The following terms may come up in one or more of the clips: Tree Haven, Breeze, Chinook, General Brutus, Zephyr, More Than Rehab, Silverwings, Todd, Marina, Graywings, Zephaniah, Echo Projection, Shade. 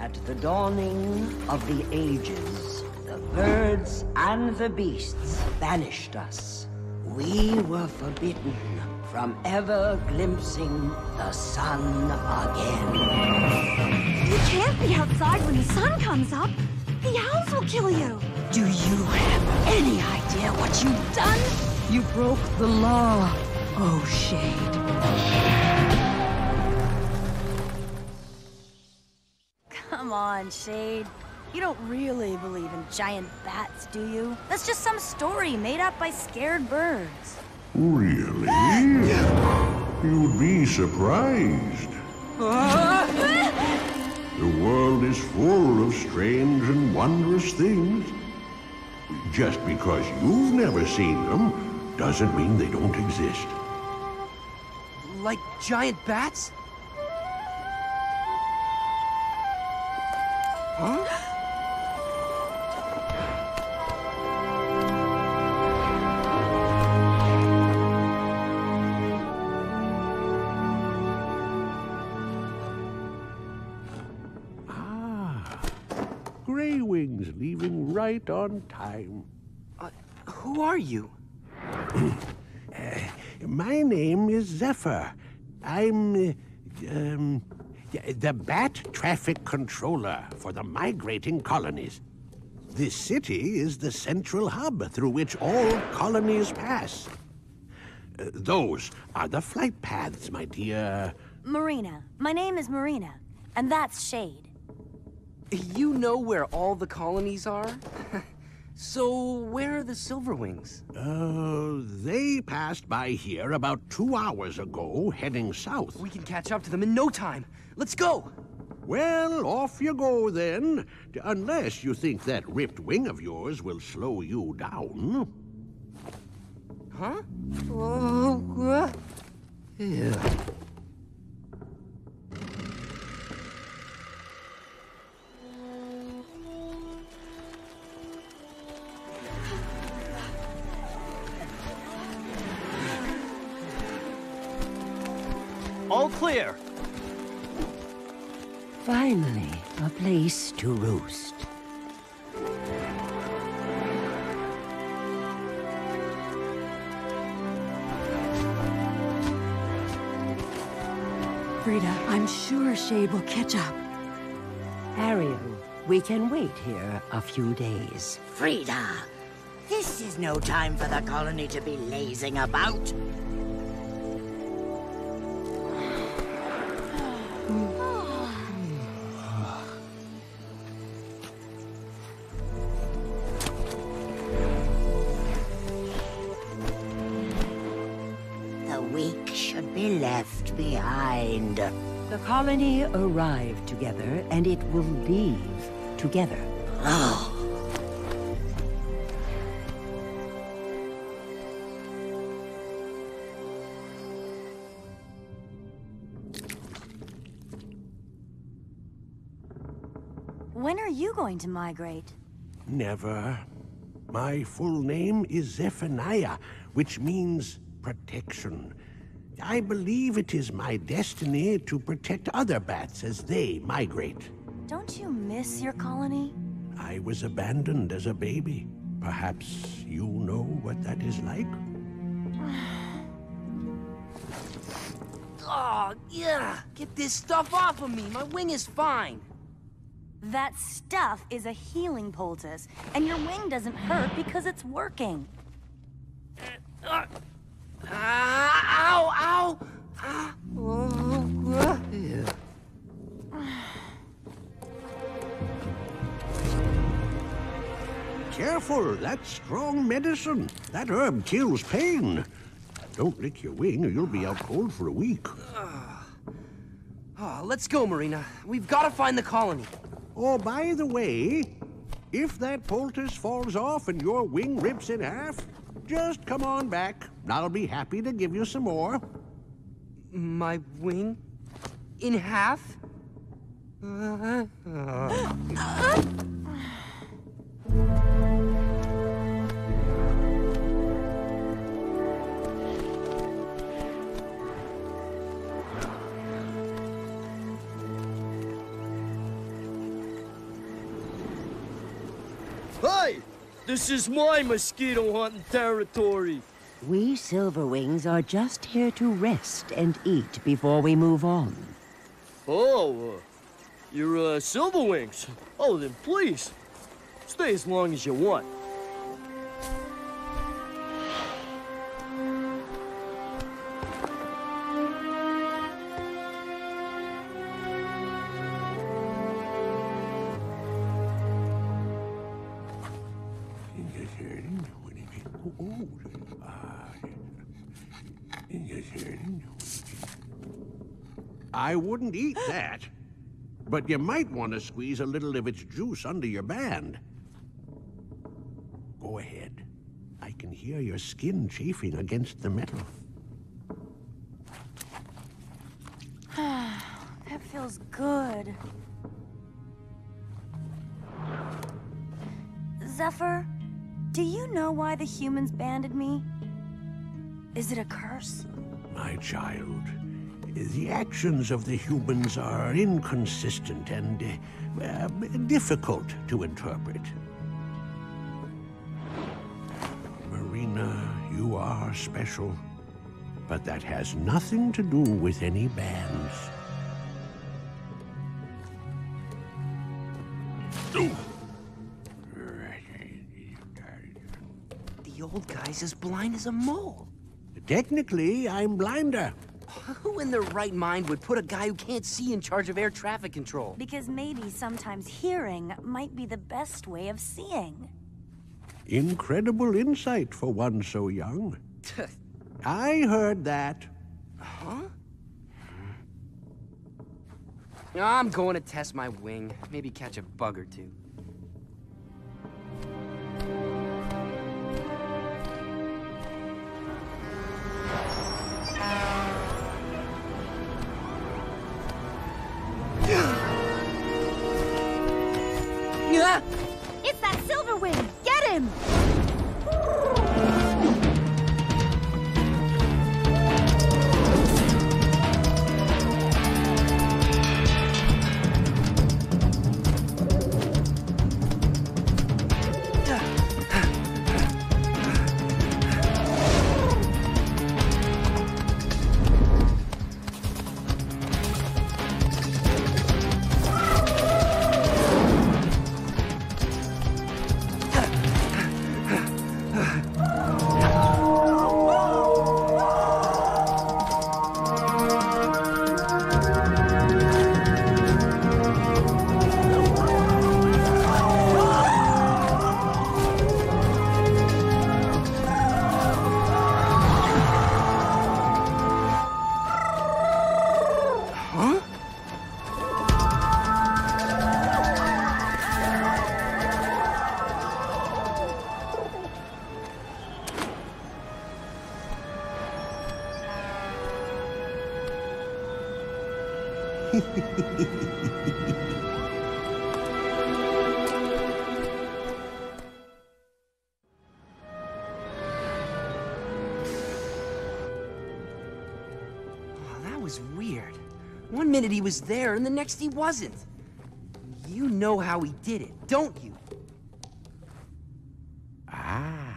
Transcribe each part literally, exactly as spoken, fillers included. At the dawning of the ages, the birds and the beasts banished us. We were forbidden from ever glimpsing the sun again. You can't be outside when the sun comes up. The owls will kill you. Do you have any idea what you've done? You broke the law, oh Shade. Come on, Shade. You don't really believe in giant bats, do you? That's just some story made up by scared birds. Really? You'd be surprised. The world is full of strange and wondrous things. Just because you've never seen them doesn't mean they don't exist. Like giant bats? Huh? Graywings, leaving right on time. Uh, who are you? uh, my name is Zephyr. I'm uh, um, the Bat Traffic Controller for the migrating colonies. This city is the central hub through which all colonies pass. Uh, those are the flight paths, my dear. Marina. My name is Marina, and that's Shade. You know where all the colonies are? So where are the Silverwings? Oh, uh, they passed by here about two hours ago, heading south. We can catch up to them in no time. Let's go! Well, off you go then. Unless you think that ripped wing of yours will slow you down. Huh? Oh, uh, yeah. All clear. Finally, a place to roost. Frida, I'm sure Shade will catch up. Ariel, we can wait here a few days. Frida, this is no time for the colony to be lazing about. Behind. The colony arrived together, and it will leave together. Oh. When are you going to migrate? Never. My full name is Zephaniah, which means protection. I believe it is my destiny to protect other bats as they migrate. Don't you miss your colony? I was abandoned as a baby. Perhaps you know what that is like? Oh, yeah! Get this stuff off of me! My wing is fine! That stuff is a healing poultice, and your wing doesn't hurt because it's working. Uh, uh. Ah, ow, ow! Ah. Oh, uh. Yeah. Careful, that's strong medicine. That herb kills pain. Don't lick your wing or you'll be out cold for a week. Oh, let's go, Marina. We've got to find the colony. Oh, by the way, if that poultice falls off and your wing rips in half, just come on back. I'll be happy to give you some more. My wing? In half? Uh, uh. Hey! This is my mosquito hunting territory. We Silverwings are just here to rest and eat before we move on. Oh, uh, you're uh, Silverwings. Oh, then please, stay as long as you want. I wouldn't eat that, but you might want to squeeze a little of its juice under your band. Go ahead. I can hear your skin chafing against the metal. That feels good. Zephyr, do you know why the humans banded me? Is it a curse? My child, the actions of the humans are inconsistent and uh, uh, difficult to interpret. Marina, you are special, but that has nothing to do with any bans. The old guy's as blind as a mole. Technically, I'm blinder. Who in their right mind would put a guy who can't see in charge of air traffic control? Because maybe sometimes hearing might be the best way of seeing. Incredible insight for one so young. I heard that. Huh? I'm going to test my wing. Maybe catch a bug or two. It's that Silverwing! Get him! He was there and the next he wasn't. You know how he did it, don't you? Ah.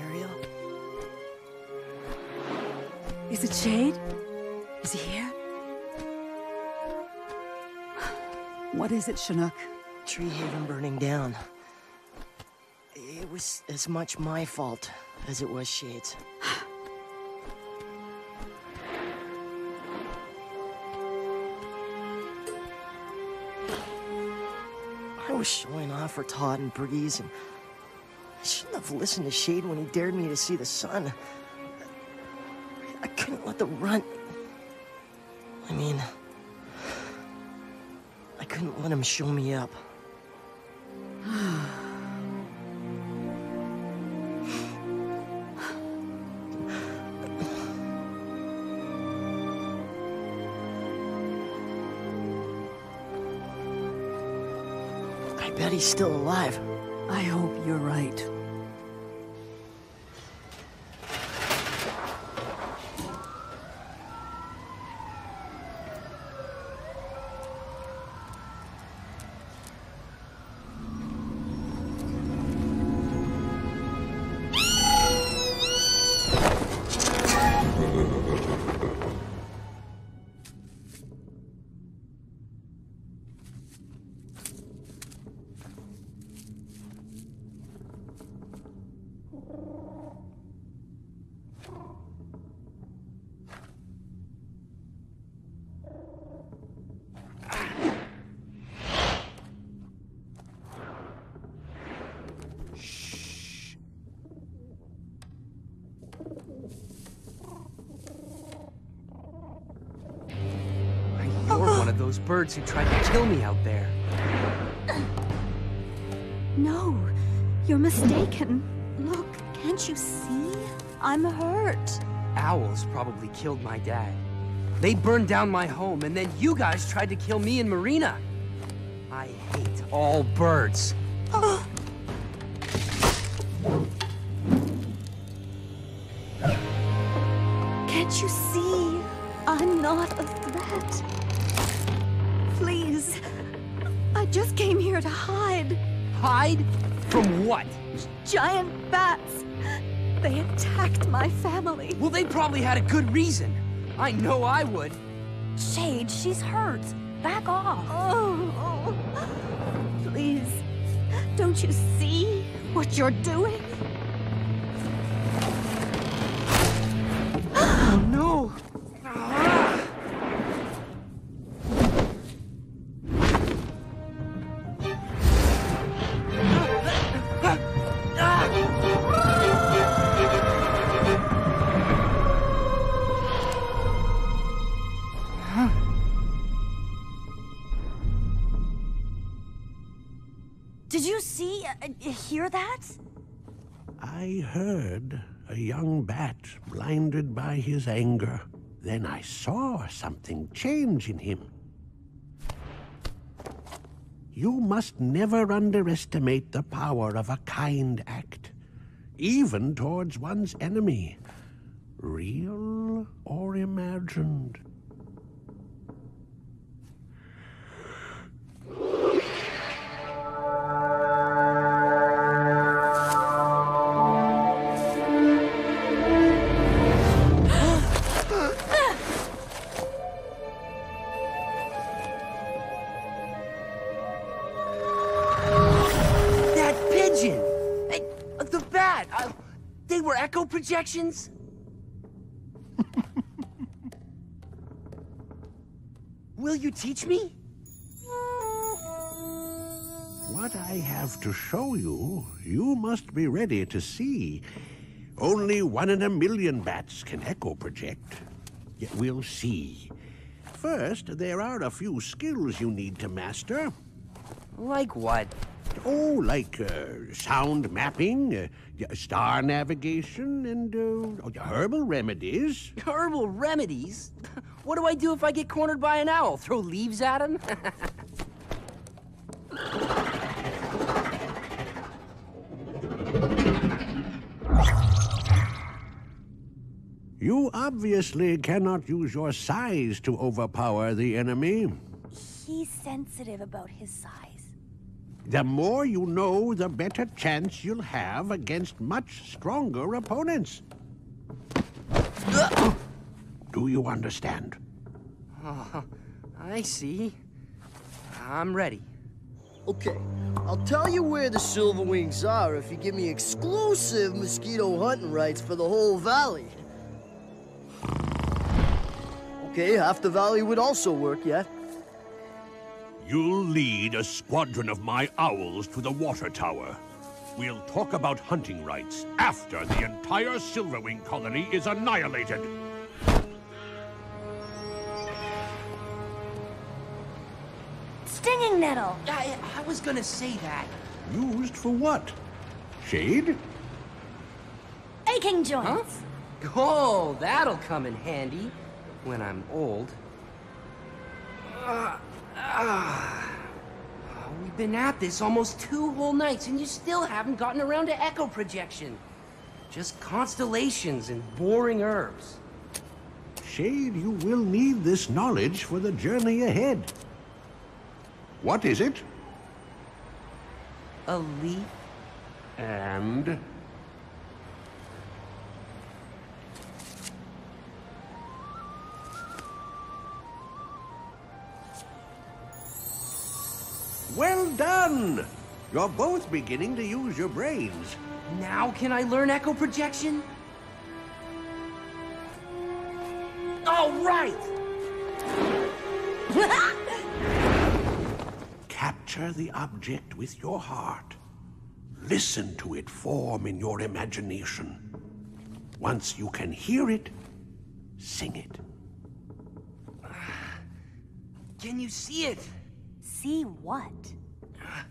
Ariel? Is it Shade? Is he here? What is it, Chinook? Tree Haven burning down. It was as much my fault as it was Shade's. I was showing off for Todd and Breeze, and I shouldn't have listened to Shade when he dared me to see the sun. I couldn't let the runt... I mean... I couldn't let him show me up. I bet he's still alive. I hope you're right. Those birds who tried to kill me out there. No, you're mistaken. Look, can't you see? I'm hurt. Owls probably killed my dad. They burned down my home, and then you guys tried to kill me and Marina. I hate all birds. Oh. Can't you see? I'm not a threat. Please, I just came here to hide. Hide? From what? Giant bats. They attacked my family. Well, they probably had a good reason. I know I would. Shade, she's hurt. Back off. Oh, oh. Please, don't you see what you're doing? Oh, no. Hear that? I heard a young bat blinded by his anger. Then I saw something change in him. You must never underestimate the power of a kind act, even towards one's enemy, real or imagined. Echo projections? Will you teach me? What I have to show you, you must be ready to see. Only one in a million bats can echo project. Yet we'll see. First, there are a few skills you need to master. Like what? Oh, like uh, sound mapping, uh, star navigation, and uh, herbal remedies. Herbal remedies? What do I do if I get cornered by an owl? Throw leaves at him? You obviously cannot use your size to overpower the enemy. He's sensitive about his size. The more you know, the better chance you'll have against much stronger opponents. Do you understand? Oh, I see. I'm ready. Okay, I'll tell you where the Silverwings are if you give me exclusive mosquito hunting rights for the whole valley. Okay, half the valley would also work, yeah? You'll lead a squadron of my owls to the water tower. We'll talk about hunting rights after the entire Silverwing colony is annihilated. Stinging nettle! I, I was gonna say that. Used for what? Shade? Aching joints. Huh? Oh, that'll come in handy when I'm old. Uh, Ah, we've been at this almost two whole nights, and you still haven't gotten around to Echo Projection. Just constellations and boring herbs. Shade, you will need this knowledge for the journey ahead. What is it? A leaf. And? Well done! You're both beginning to use your brains. Now can I learn Echo Projection? All right! Capture the object with your heart. Listen to it form in your imagination. Once you can hear it, sing it. Can you see it? See what? Uh,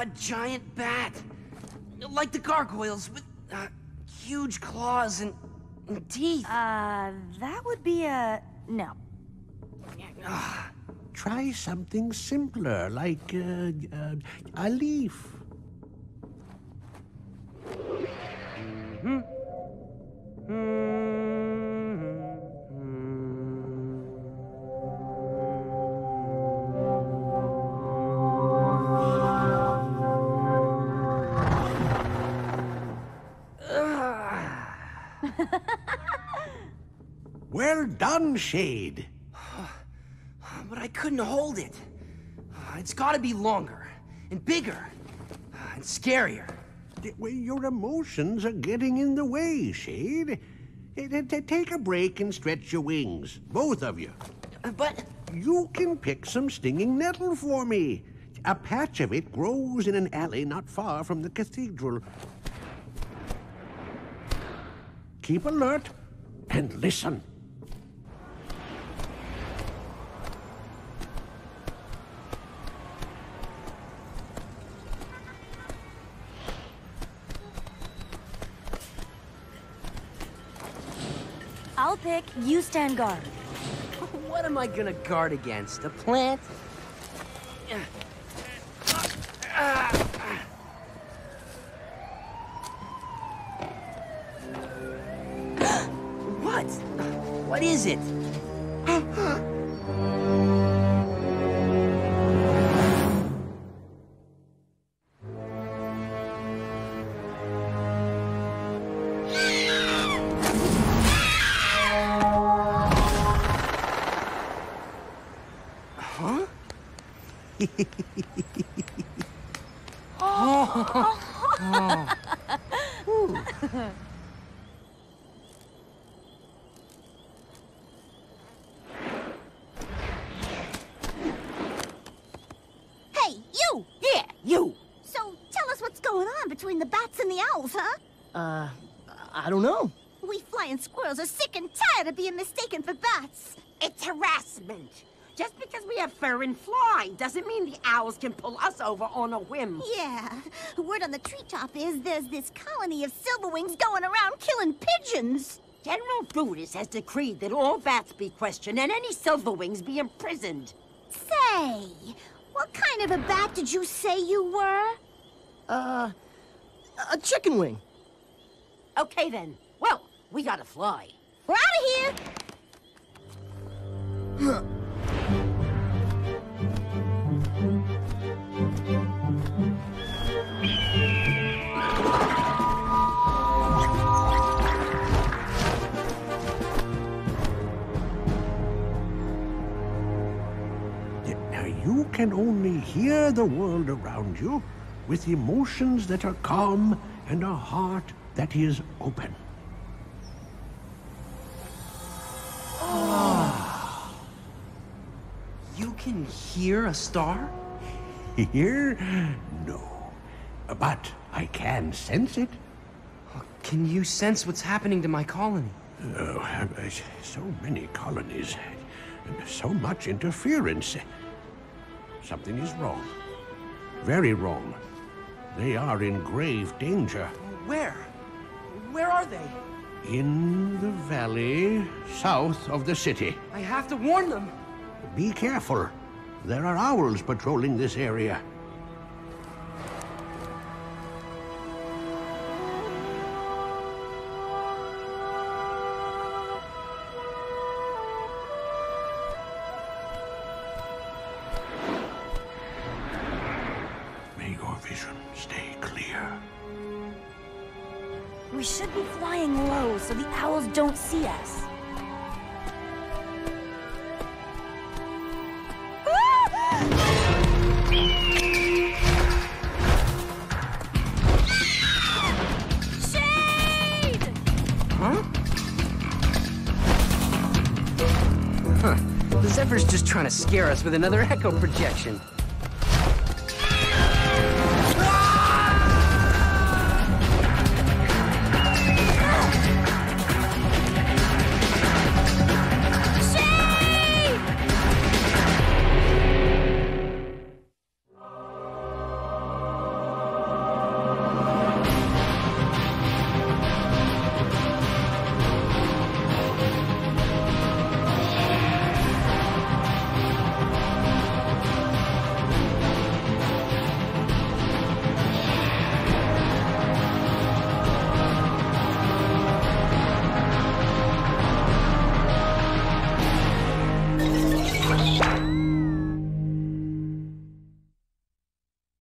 a giant bat. Like the gargoyles, with uh, huge claws and, and teeth. Uh, that would be a... no. Uh, Try something simpler, like uh, uh, a leaf. Mm-hmm. Mm-hmm. Well done, Shade. But I couldn't hold it. It's got to be longer, and bigger, and scarier. Your emotions are getting in the way, Shade. Take a break and stretch your wings, both of you. But... You can pick some stinging nettle for me. A patch of it grows in an alley not far from the cathedral. Keep alert and listen. I'll pick, you stand guard. What am I gonna guard against? A plant? What? What is it? And fly doesn't mean the owls can pull us over on a whim. Yeah. Word on the treetop is there's this colony of Silverwings going around killing pigeons. General Brutus has decreed that all bats be questioned and any Silverwings be imprisoned. Say, what kind of a bat did you say you were? Uh, a chicken wing. Okay then. Well, we gotta fly. We're out of here! You can only hear the world around you with emotions that are calm and a heart that is open. Oh. You can hear a star? Hear? No. But I can sense it. Can you sense what's happening to my colony? Oh, so many colonies. So much interference. Something is wrong. Very wrong. They are in grave danger. Where? Where are they? In the valley south of the city. I have to warn them. Be careful. There are owls patrolling this area. We should be flying low so the owls don't see us. Shade! Huh? Huh. The Zephyr's just trying to scare us with another echo projection.